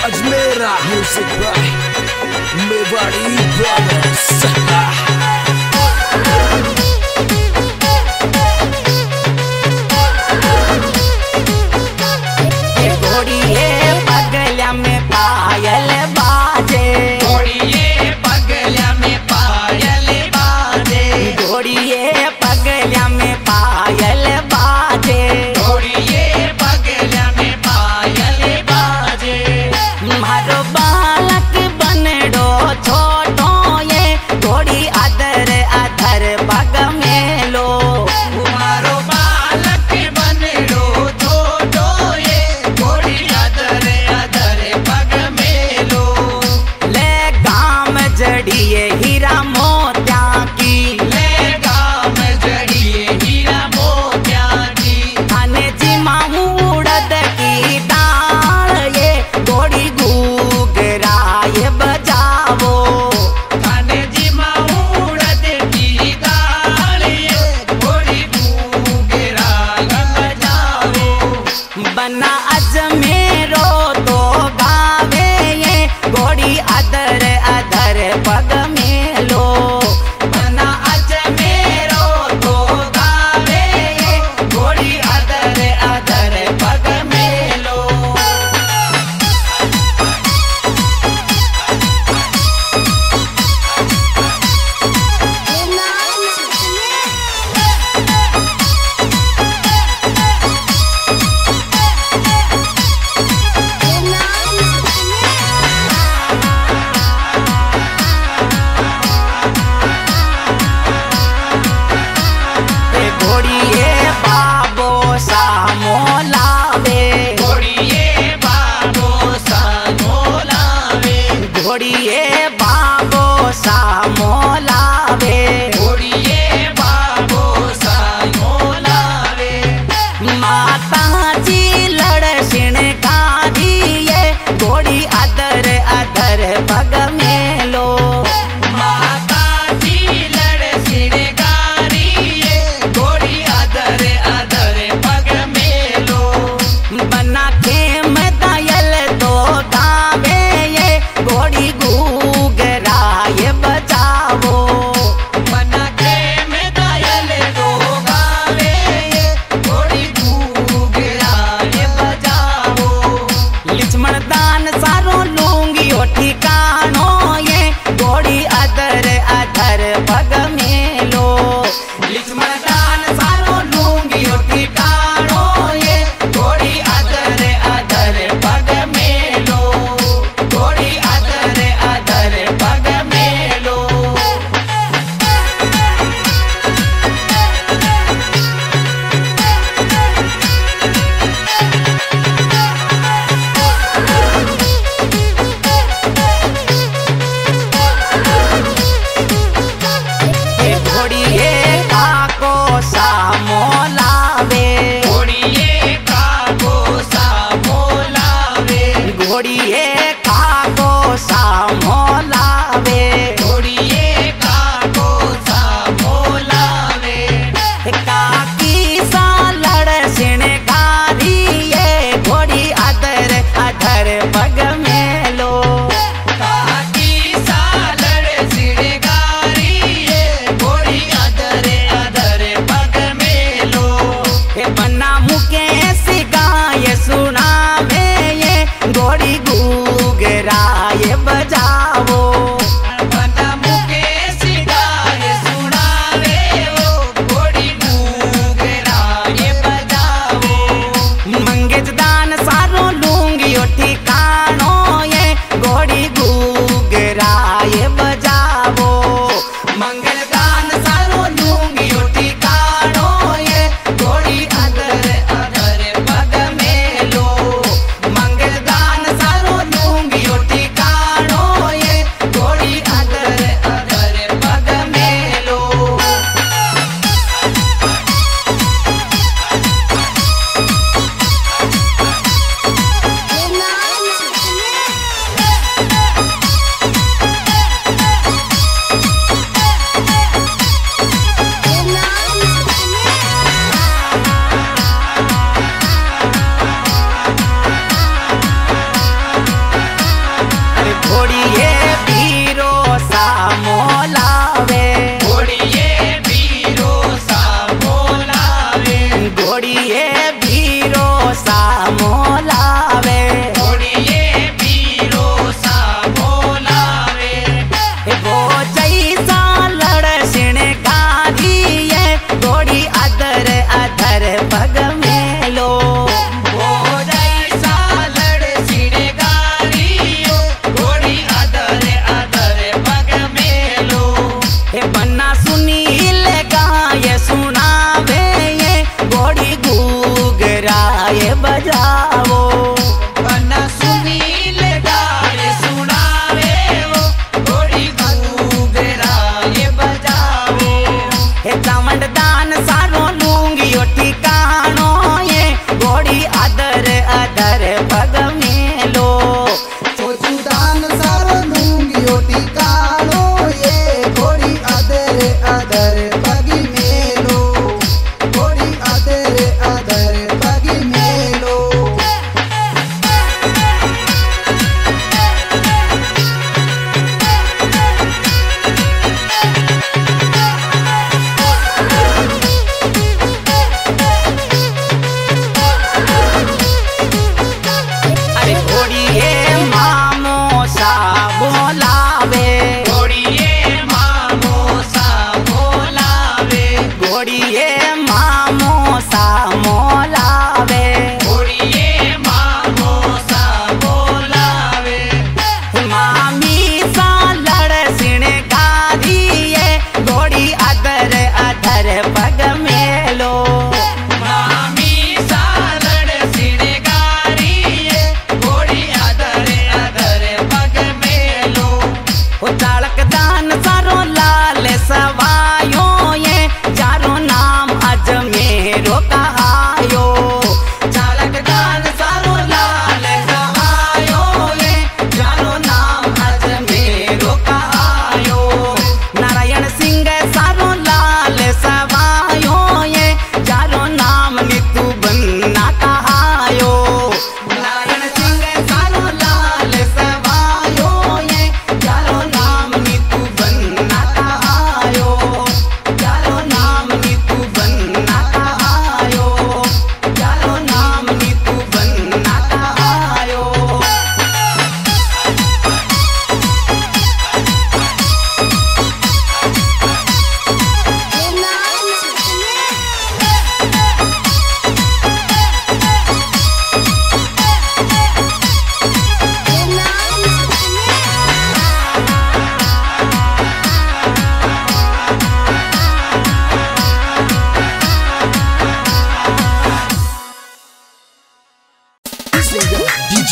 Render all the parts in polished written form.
Gajendra Ajmera, music by Mewadi Brothers.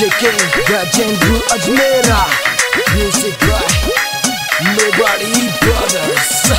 DJ King Gajendra Ajmera, music by Nobody Brothers.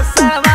casa.